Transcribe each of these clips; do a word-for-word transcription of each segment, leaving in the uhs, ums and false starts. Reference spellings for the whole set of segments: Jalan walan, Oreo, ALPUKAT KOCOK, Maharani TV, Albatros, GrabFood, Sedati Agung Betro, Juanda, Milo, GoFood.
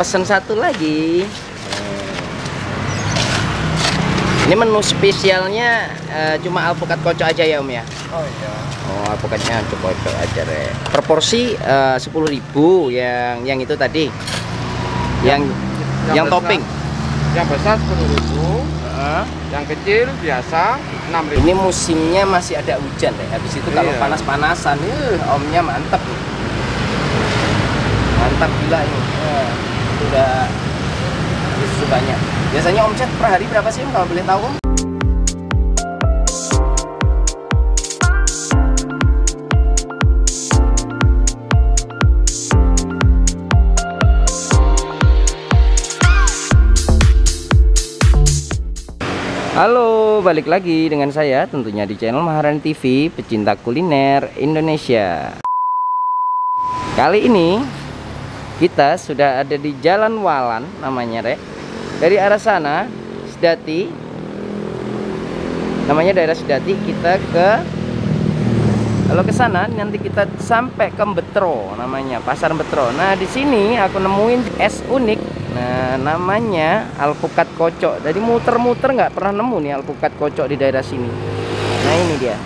pesen satu lagi. Ini menu spesialnya uh, cuma alpukat kocok aja ya Om ya? Oh iya. Oh, alpukatnya kocok aja deh. Per porsi uh, sepuluh ribu yang yang itu tadi. Yang yang, yang topping. Yang besar sepuluh ribu, uh. yang kecil biasa enam ribu. Ini musimnya masih ada hujan deh. Habis itu kalau iya. panas-panasan, uh, Omnya mantep. Mantap gila ini. Uh, udah susu banyak. Biasanya omset per hari berapa sih kalau boleh tahu Om? Halo, balik lagi dengan saya tentunya di channel Maharani T V, pecinta kuliner Indonesia. Kali ini kita sudah ada di Jalan Walan namanya, Rek. Dari arah sana, Sedati, namanya daerah Sedati, kita ke, kalau ke sana nanti kita sampai ke Betro, namanya Pasar Betro. Nah di sini aku nemuin es unik, nah namanya alpukat kocok. Jadi muter-muter nggak pernah nemu nih alpukat kocok di daerah sini. Nah ini dia.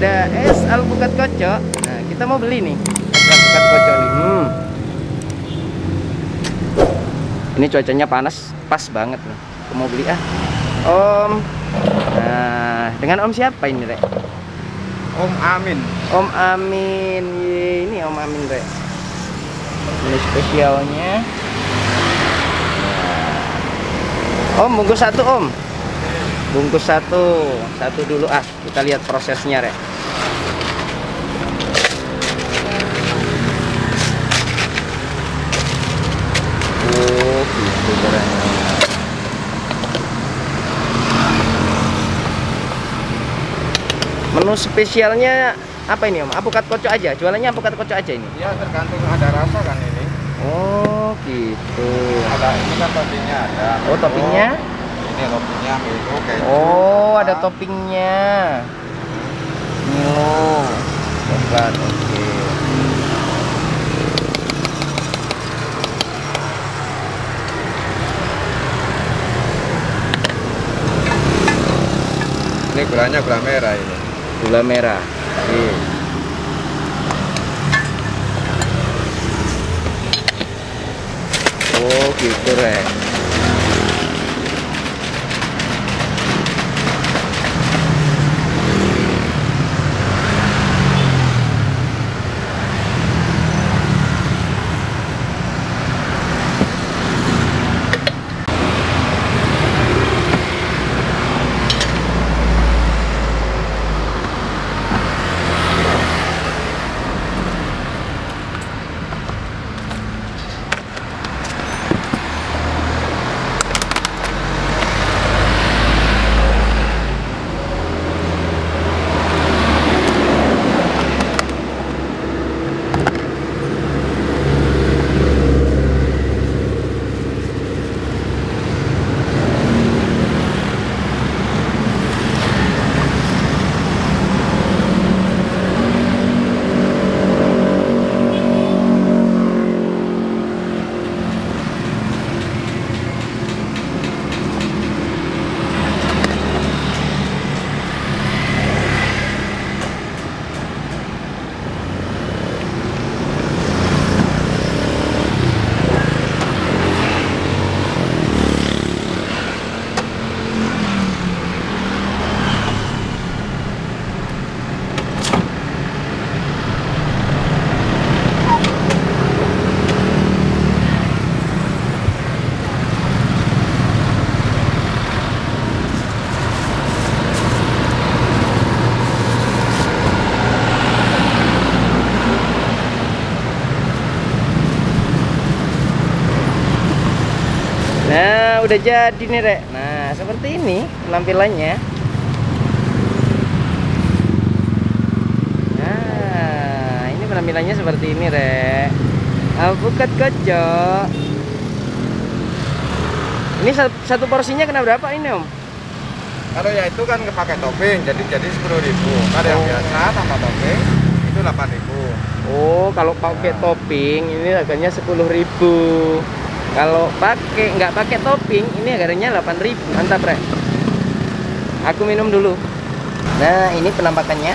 Ada es alpukat kocok. Nah, kita mau beli nih es alpukat kocok nih. Hmm. Ini cuacanya panas, pas banget nih. Aku mau beli ah. Om. Nah, dengan Om siapa ini, Rek? Om Amin. Om Amin. Ini Om Amin, Rek. Ini spesialnya. Nah. Om bungkus satu, Om. Bungkus satu, satu dulu ah, kita lihat prosesnya, Rek. Oh, gitu caranya. Menu spesialnya apa ini Om? Alpukat kocok aja, jualannya alpukat kocok aja ini? Ya tergantung ada rasa kan ini. Oh gitu. Ada ini kan toppingnya ada. Oh toppingnya? Toppingnya Milo, oh ada toppingnya Milo coklat. Oke, ini gulanya gula merah, ini gula merah. Oke. Oh gitu, Rek. Nah, udah jadi nih, Rek. Nah, seperti ini penampilannya. Nah, ini penampilannya seperti ini, Rek. Alpukat kocok. Ini satu porsinya kena berapa ini, Om? Kalau ya itu kan kepakai topping, jadi jadi sepuluh ribu. Kalau oh. yang biasa tanpa topping itu delapan ribu. Oh, kalau pakai nah. topping ini harganya sepuluh ribu. Kalau pakai nggak pakai topping ini harganya delapan ribu. Mantap, Rek. Aku minum dulu. Nah, ini penampakannya.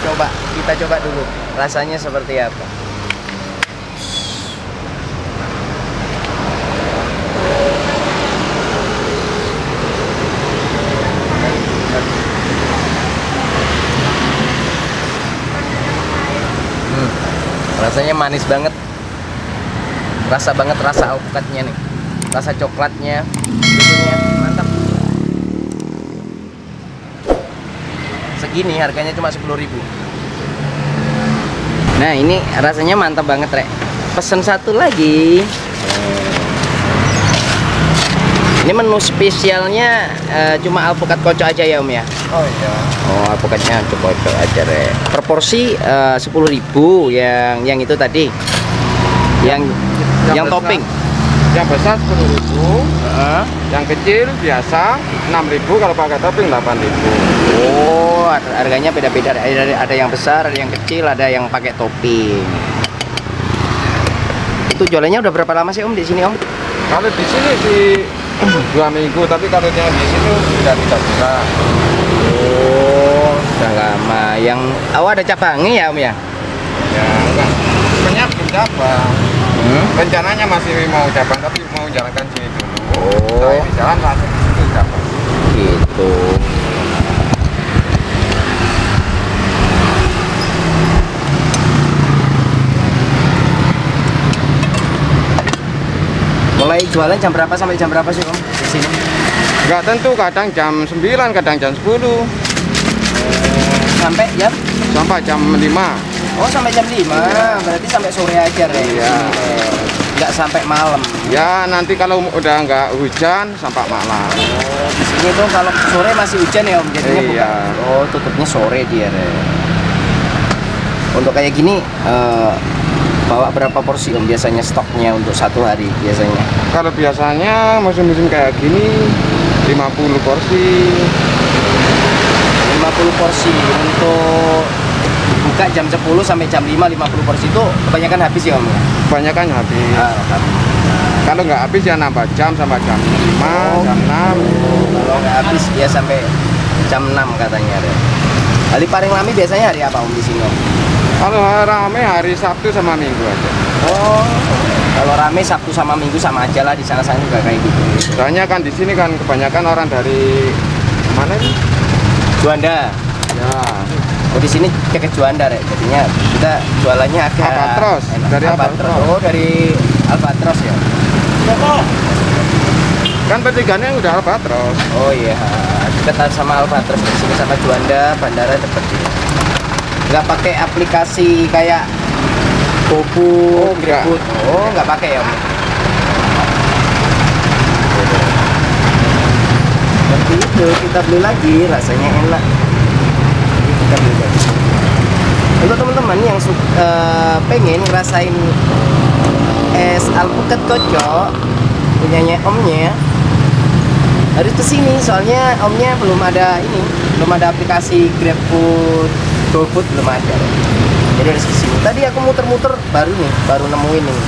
Coba kita coba dulu rasanya seperti apa. Rasanya manis banget, rasa banget rasa alpukatnya nih, rasa coklatnya, susunya mantap. Segini harganya cuma sepuluh ribu. Nah, ini rasanya mantap banget, Rek. Pesen satu lagi. Ini menu spesialnya uh, cuma alpukat kocok aja ya, Om ya? Oh iya. Oh, alpukatnya kocok aja, Rek. Per porsi uh, sepuluh ribu yang yang itu tadi. Yang yang, yang besar, topping. Yang besar sepuluh ribu. Uh. Yang kecil biasa enam ribu, kalau pakai topping delapan ribu. Oh, harganya beda-beda. Ada, ada yang besar, ada yang kecil, ada yang pakai topping. Itu jualannya udah berapa lama sih, Om, di sini, Om? Kalau di sini di dua minggu, tapi karunya di sini sudah tidak bisa. Oh, sudah lama. Yang awal oh, ada cabangnya ya, Om ya? Ya, enggak. Sebenarnya belum cabang. Hmm? Rencananya masih mau cabang, tapi mau jalankan sini dulu. Oh. Saya di jalan langsung di situ cabang. Gitu. Mulai jualan jam berapa sampai jam berapa sih, Om, di sini? Enggak tentu, kadang jam sembilan, kadang jam sepuluh. Sampai jam? Sampai jam lima. Oh, sampai jam lima. Ya. Berarti sampai sore aja, Rek. Iya. Enggak sampai malam. Ya, nanti kalau udah enggak hujan sampai malam. Oh, di sini tuh kalau sore masih hujan ya, Om, jadinya iya. Bukan. Oh, tutupnya sore dia, Rek. Untuk kayak gini uh, bawa berapa porsi, Om, biasanya stoknya untuk satu hari biasanya? Kalau biasanya musim-musim kayak gini lima puluh porsi. lima puluh porsi untuk buka jam sepuluh sampai jam lima. Lima puluh porsi itu kebanyakan habis ya, Om? Kebanyakan habis. Ah, habis. Kalau nggak habis ya nambah jam sampai jam lima, oh, jam enam. Oh, kalau nggak habis ya sampai jam enam katanya. Hari paling rame biasanya hari apa, Om, di sini, Om? Kalau rame hari Sabtu sama Minggu aja. Oh, kalau rame Sabtu sama Minggu sama aja lah, di sana-sana juga kayak gitu. Soalnya kan di sini kan kebanyakan orang dari mana sih? Juanda. Ya. Oh, di sini ke Juanda, Rek. Jadinya kita jualannya agak Albatros. Dari Albatros. Oh, dari Albatros ya. Oh. Kan pertigaannya udah Albatros. Oh iya, dekat sama Albatros, di sini sama Juanda, bandara dekat sini. Nggak pakai aplikasi kayak GoFood, GrabFood. Oh, nggak pakai ya, Om? Seperti itu, kita beli lagi, rasanya enak. Jadi kita beli lagi. Untuk teman-teman yang uh, pengen ngerasain es alpukat kocok punyanya Omnya, harus kesini, soalnya Omnya belum ada ini, belum ada aplikasi GrabFood, GoFood belum ada. Jadi dari sini tadi aku muter-muter baru nih, baru nemuin nih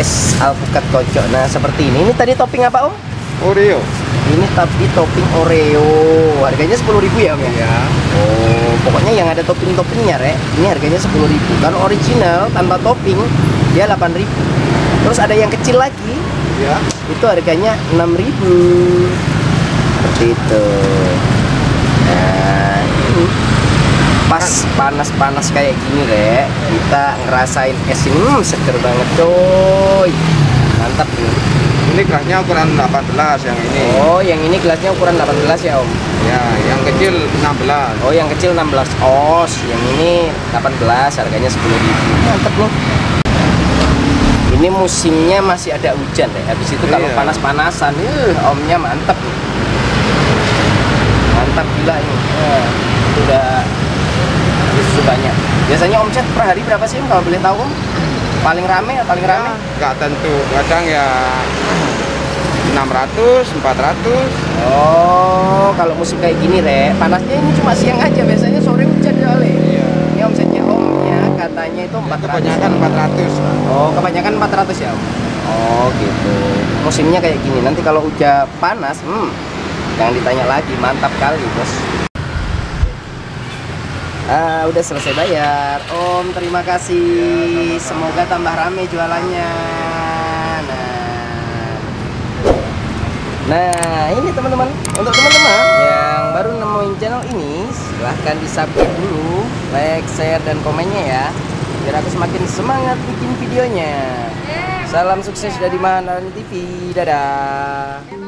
es alpukat kocok. Nah, seperti ini. Ini tadi topping apa, Om? Oreo. Ini tapi topping Oreo. Harganya sepuluh ribu ya, Om ya? Iya. Oh, pokoknya yang ada topping-toppingnya, Rek. Ini harganya sepuluh ribu. Kalau original tanpa topping dia delapan ribu. Terus ada yang kecil lagi, ya. Itu harganya enam ribu. Seperti itu. Nah, ini pas panas-panas kayak gini, Rek, kita ngerasain es ini. Hmm, seger banget, coy. Mantap nih. Ini gelasnya ukuran delapan belas yang ini. Oh, yang ini gelasnya ukuran delapan belas ya, Om? Ya, yang kecil enam belas. Oh, yang kecil enam belas os. Yang ini delapan belas, harganya sepuluh ribu. Mantap loh. Ini musimnya masih ada hujan deh. Habis itu kalau iya. panas-panasan, uh, omnya mantep. Mantap gila ini. Uh, udah susu banyak. Biasanya omset per hari berapa sih om, kalau boleh tahu om? Paling rame ya, paling rame? Nggak tentu, kadang ya enam ratus, empat ratus. Oh, kalau musim kayak gini Rek, panasnya ini cuma siang aja, biasanya sore hujan soalnya. Iya. Ini omsetnya omnya katanya itu empat ratus. Kebanyakan empat ratus. Oh, kebanyakan empat ratus ya om? Oh gitu. Musimnya kayak gini, nanti kalau hujan panas, hmm, jangan ditanya lagi, mantap kali bos. Uh, udah selesai bayar om, terima kasih ya, semoga tambah rame jualannya. Nah, nah ini teman-teman, untuk teman-teman yang baru nemuin channel ini silahkan di subscribe dulu, like, share, dan komennya ya, biar aku semakin semangat bikin videonya. Salam sukses dari Maharani T V, dadah.